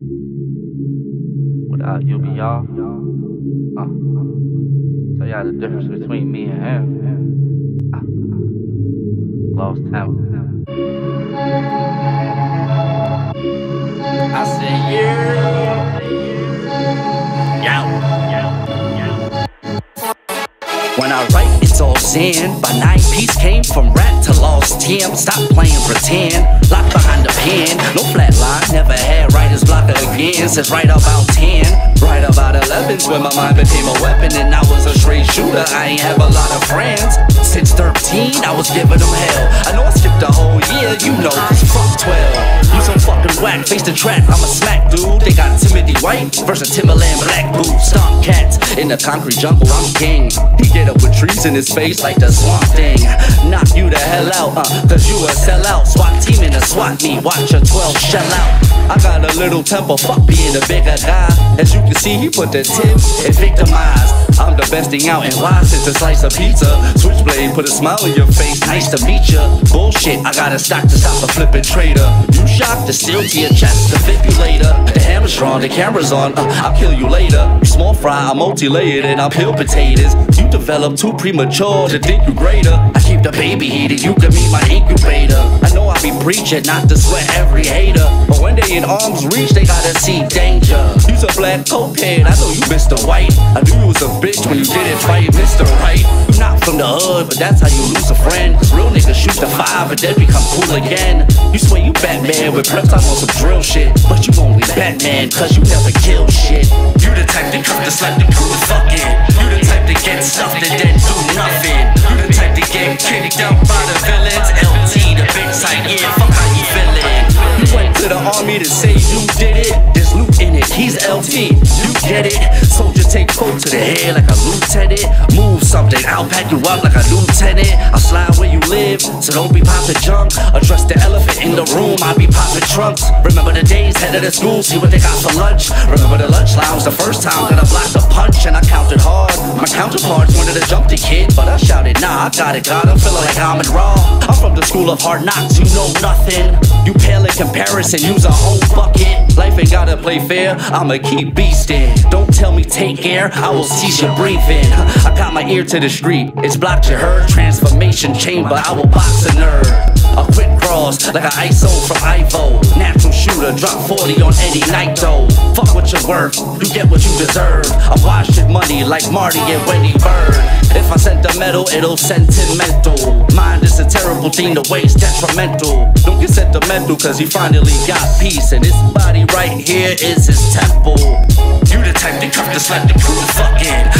without you be y'all. So y'all the difference between me and him. LosTemp. I said yeah. When I write, it's all zen. By night, peace came from rap to LosTemp. Stop playing pretend, locked behind a pen. No flat line, never had writer's block again. Since right about 10, right about 11's when my mind became a weapon and I was a straight shooter. I ain't have a lot of friends. Since 13, I was giving them hell. I know I skipped a whole year, you know, fuck 12. You some fucking whack, face the trap, I'm a slack dude. They got Timothy White versus Timberland Black Boots. Stomp cats in the concrete jungle, I'm king. He get up with trees in his face like the Swamp Thing. Knock you the hell out, cause you a sellout. SWAT team in a SWAT meet, watch a 12 shell out. I got a little temper, fuck being a bigger guy. As you can see, he put the tip and victimized. I'm the best thing out, and why since a slice of pizza? Switchblade, put a smile on your face, nice to meet ya. Bullshit, I got a stock to stop a flipping trader. You shocked, the steel to your chest, the fibulator. The hammer's drawn, the camera's on, I'll kill you later. You small fry, I'm multi-layered and I'm peeled potatoes. You develop too premature to think you greater. I keep the baby heated, you can meet my incubator. I know I be preaching not to sweat every hater, but when they in arms reach, they gotta see danger. You's a black cokehead, I know you Mr. White. I knew you was a bitch when you didn't fight Mr. Right. You not from the hood, but that's how you lose a friend. Cause real niggas shoot the 5 and then become cool again. You swear you Batman with preps, I'm on some drill shit, but you only Batman cause you never kill shit. You the type that cut the slap to prove the fucking. You the type that get stuffed and then do nothing. You the type that get kicked out by the villains. LT, the big side, yeah, fuck how you feeling. You went to the army to say you did it. There's loot in it, he's LT, you get it. Soldiers take coat to the head like a lieutenant. Move something, I'll pack you up like a lieutenant. I'll slide where you live, so don't be popping junk. Address the elephant in the room, I'll be popping trunks. Remember the days, head of the school, see what they got for lunch. Remember the lunch lounge, the first time that I blocked a punch and I counted hard. My counterparts wanted to jump the kid, but I shouted, nah, I got it, God, I'm feeling like I'm in raw. I'm from the school of hard knocks, you know nothing. You pale in comparison, use a whole bucket. Life ain't gotta play fair, I'ma keep beastin'. Don't tell me take air, I will cease your breathing. I got my ear to the street, it's blocked, you heard. Transformation chamber, I will box a nerd. A quick cross, like an ISO from Ivo. Natural shooter, drop 40 on any night though. Fuck what you're worth, you get what you deserve. I wash your money like Marty and Wendy Bird. If I sent the metal, it'll sentimental. Mind is a terrible thing to waste, detrimental. Don't get sentimental, cause he finally got peace. And his body right here is his temple. You the type that cut the slap to prove the fucking.